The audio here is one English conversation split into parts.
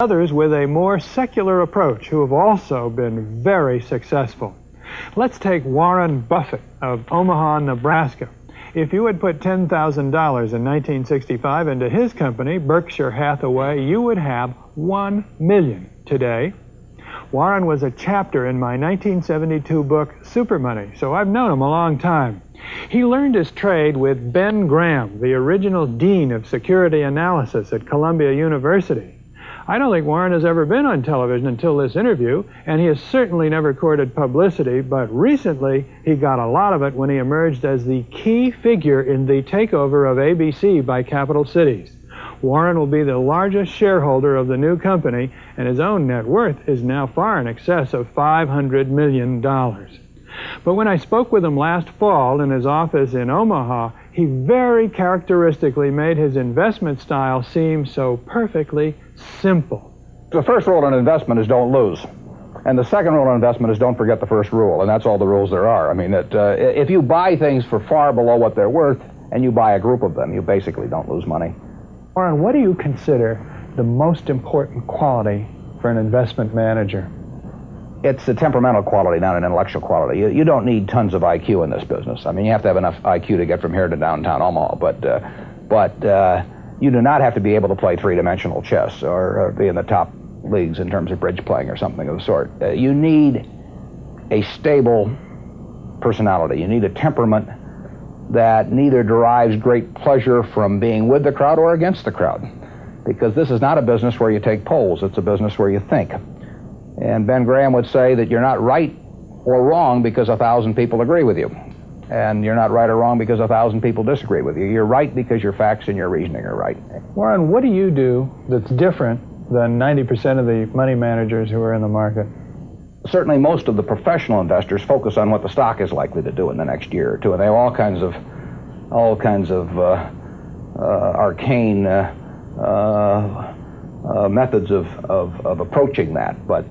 others with a more secular approach who have also been very successful. Let's take Warren Buffett of Omaha, Nebraska. If you had put $10,000 in 1965 into his company, Berkshire Hathaway, you would have $1 million today. Warren was a chapter in my 1972 book, Super Money, so I've known him a long time. He learned his trade with Ben Graham, the original dean of security analysis at Columbia University. I don't think Warren has ever been on television until this interview, and he has certainly never courted publicity, but recently he got a lot of it when he emerged as the key figure in the takeover of ABC by Capital Cities. Warren will be the largest shareholder of the new company, and his own net worth is now far in excess of $500 million. But when I spoke with him last fall in his office in Omaha, he very characteristically made his investment style seem so perfectly simple. The first rule on investment is don't lose. And the second rule on investment is don't forget the first rule, and that's all the rules there are. I mean, if you buy things for far below what they're worth, and you buy a group of them, you basically don't lose money. Warren, what do you consider the most important quality for an investment manager? It's a temperamental quality, not an intellectual quality. You don't need tons of IQ in this business. I mean, you have to have enough IQ to get from here to downtown Omaha, but you do not have to be able to play three-dimensional chess or be in the top leagues in terms of bridge playing or something of the sort. You need a stable personality. You need a temperament that neither derives great pleasure from being with the crowd or against the crowd, because this is not a business where you take polls. It's a business where you think. And Ben Graham would say that you're not right or wrong because 1,000 people agree with you. And you're not right or wrong because 1,000 people disagree with you. You're right because your facts and your reasoning are right. Warren, what do you do that's different than 90% of the money managers who are in the market? Certainly most of the professional investors focus on what the stock is likely to do in the next year or two. And they have all kinds of arcane methods of approaching that, but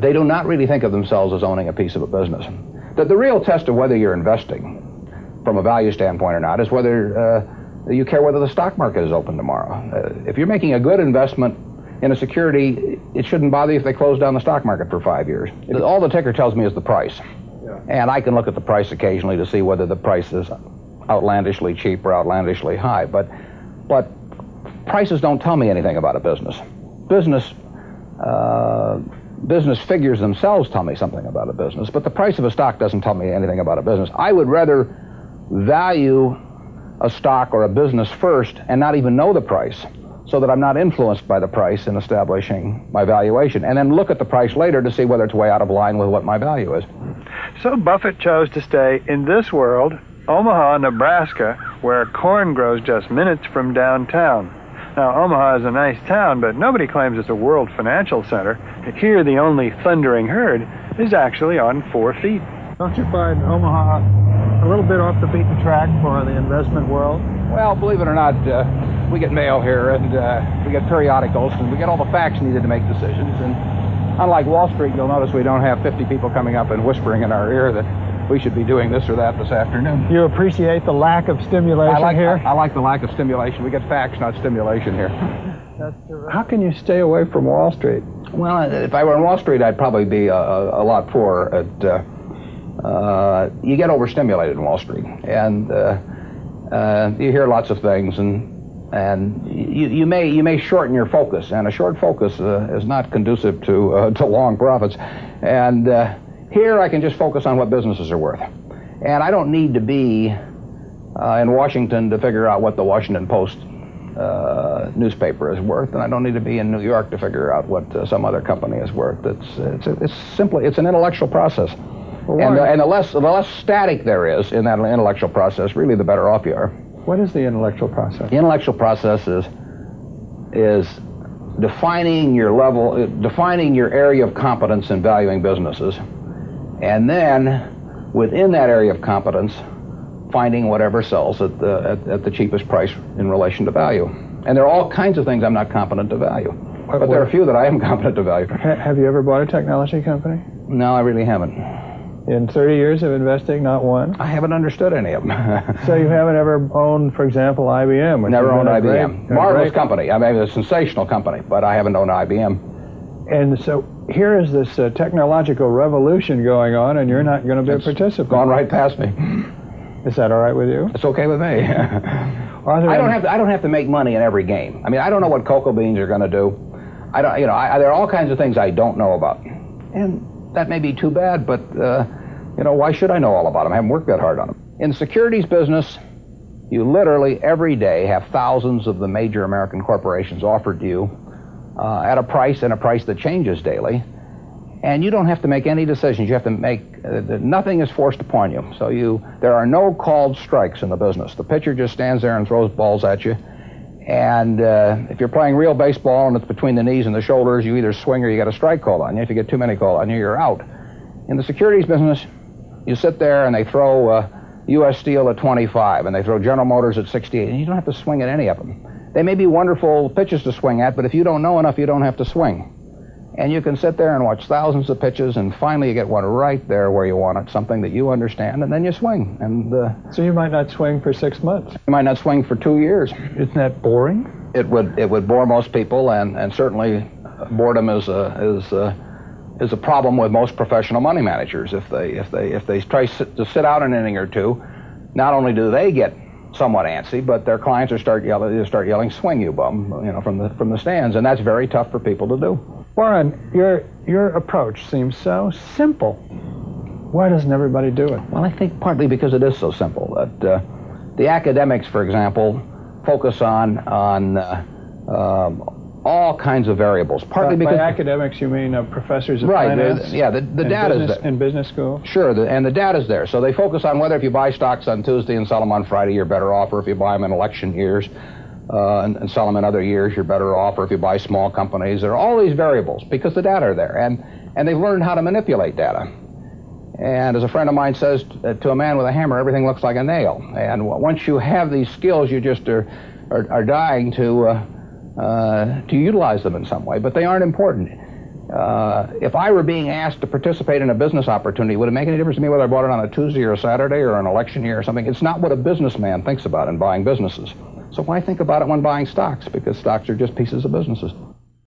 they do not really think of themselves as owning a piece of a business. The real test of whether you're investing from a value standpoint or not is whether you care whether the stock market is open tomorrow. If you're making a good investment in a security, it shouldn't bother you if they close down the stock market for 5 years. All the ticker tells me is the price. Yeah. And I can look at the price occasionally to see whether the price is outlandishly cheap or outlandishly high, but prices don't tell me anything about a business. Business figures themselves tell me something about a business, but the price of a stock doesn't tell me anything about a business. I would rather value a stock or a business first and not even know the price, so that I'm not influenced by the price in establishing my valuation, and then look at the price later to see whether it's way out of line with what my value is. So Buffett chose to stay in this world, Omaha, Nebraska, where corn grows just minutes from downtown. Now, Omaha is a nice town, but nobody claims it's a world financial center. Here, the only thundering herd is actually on 4 feet. Don't you find Omaha a little bit off the beaten track for the investment world? Well, believe it or not, we get mail here, and we get periodicals, and we get all the facts needed to make decisions. And unlike Wall Street, you'll notice we don't have 50 people coming up and whispering in our ear that we should be doing this or that this afternoon. You appreciate the lack of stimulation here? I like the lack of stimulation. We get facts, not stimulation here. That's correct. How can you stay away from Wall Street? Well, if I were on Wall Street, I'd probably be a lot poorer. You get overstimulated in Wall Street, and you hear lots of things, and you may shorten your focus, and a short focus is not conducive to long profits. And here I can just focus on what businesses are worth. And I don't need to be in Washington to figure out what the Washington Post newspaper is worth, and I don't need to be in New York to figure out what some other company is worth. It's simply, it's an intellectual process. Well, and the less static there is in that intellectual process, really the better off you are. What is the intellectual process? The intellectual process is defining your level, defining your area of competence in valuing businesses, and then, within that area of competence, finding whatever sells at the cheapest price in relation to value. And there are all kinds of things I'm not competent to value. But there are a few that I am competent to value. Have you ever bought a technology company? No, I really haven't. In 30 years of investing, not one? I haven't understood any of them. So you haven't ever owned, for example, IBM? Never owned IBM. Marvelous company. I mean, it was a sensational company, but I haven't owned IBM. And so here is this technological revolution going on, and you're not going to be a participant. Gone right past me. Is that all right with you? It's okay with me. I don't have to make money in every game. I mean, I don't know what cocoa beans are going to do. I don't. You know, there are all kinds of things I don't know about. And that may be too bad, but you know, why should I know all about them? I haven't worked that hard on them. In the securities business, you literally every day have thousands of the major American corporations offered to you at a price, and a price that changes daily. And you don't have to make any decisions. You have to make, nothing is forced upon you. So there are no called strikes in the business. The pitcher just stands there and throws balls at you. And if you're playing real baseball and it's between the knees and the shoulders, you either swing or you got a strike call on you. If you get too many called on you, you're out. In the securities business, you sit there and they throw U.S. Steel at 25 and they throw General Motors at 68, and you don't have to swing at any of them. They may be wonderful pitches to swing at, but if you don't know enough, you don't have to swing. And you can sit there and watch thousands of pitches, and finally you get one right there where you want it, something that you understand, and then you swing. And so you might not swing for 6 months. You might not swing for 2 years. Isn't that boring? It would bore most people, and certainly boredom is a problem with most professional money managers. If they try to sit out an inning or two, not only do they get somewhat antsy, but their clients will start yelling, "Swing, you bum!" You know, from the stands, and that's very tough for people to do. Warren, your approach seems so simple. Why doesn't everybody do it? Well, I think partly because it is so simple. That the academics, for example, focus on all kinds of variables. Partly because by academics, you mean professors of finance? Right. Yeah. The data is there in business school. Sure. And the data is there. So they focus on whether if you buy stocks on Tuesday and sell them on Friday, you're better off, or if you buy them in election years. And sell them in other years, you're better off, or if you buy small companies. There are all these variables because the data are there, and they've learned how to manipulate data. And as a friend of mine says, to a man with a hammer, everything looks like a nail. And once you have these skills, you just are dying to utilize them in some way, but they aren't important. If I were being asked to participate in a business opportunity, would it make any difference to me whether I bought it on a Tuesday or a Saturday or an election year or something? It's not what a businessman thinks about in buying businesses. So why think about it when buying stocks? Because stocks are just pieces of businesses.